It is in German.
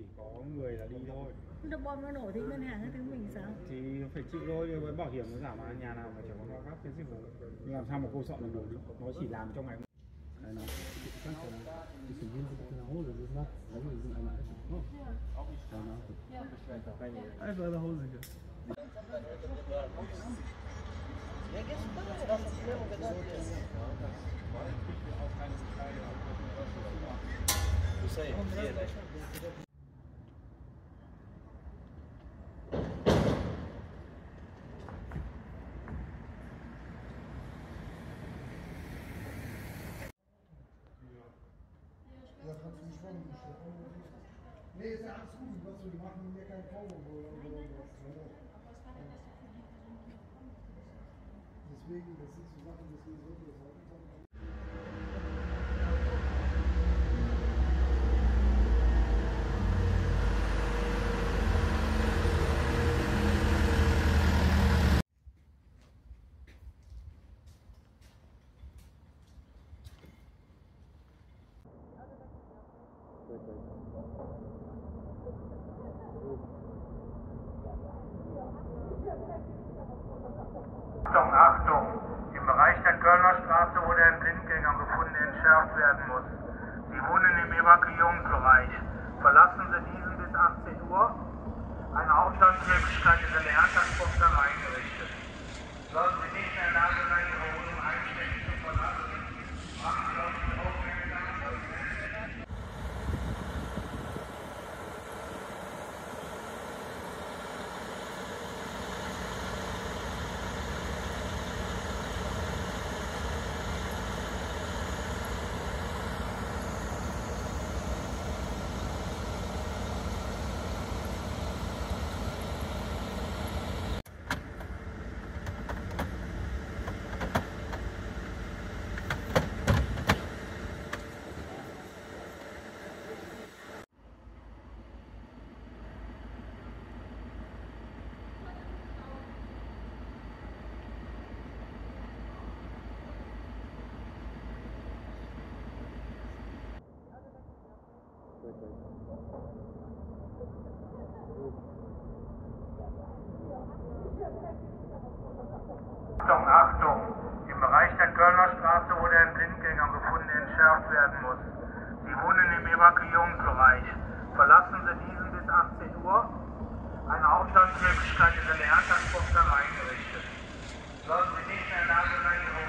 chỉ có người là đi thôi. Đợt bom nó nổ thì ngân hàng hay thứ mình sao? Thì phải chịu thôi, với bảo hiểm nó giảm mà nhà nào mà chẳng có bao cấp trên dịch vụ. Nhưng làm sao mà cô sợ là nổ được? Nó chỉ làm trong ngày. Đấy nó. Các sinh viên nó hô rồi nó lấy mình dùng lại. Đấy nó. Ai hô rồi chứ? Ja, gestern war das Problem, wo wir da sind. Nee, ist ja alles gut, was wir machen, mir keinen Vorwurf oder so. Deswegen, das sind so Sachen, deswegen sollten wir das heute machen. Achtung, Achtung! Im Bereich der Kölner Straße wurde ein Blindgänger gefunden, der entschärft werden muss. Sie wohnen im Evakuierungsbereich. Verlassen Sie diesen bis 18 Uhr. Eine Aufstandsmöglichkeit ist in der Erdbeerspostern eingerichtet. Sollten Sie nicht in der Lage sein, Ihre Wohnung einständig zu verlassen, machen Sie auf die Aufmerksamkeit. Achtung, Achtung! Im Bereich der Kölner Straße wurde ein Blindgänger gefunden, der entschärft werden muss. Sie wohnen im Evakuierungsbereich. Verlassen Sie diesen bis 18 Uhr. Eine Aufstandsmöglichkeit ist in der Erdbeerspostern eingerichtet. Sollten Sie nicht in der Lage sein,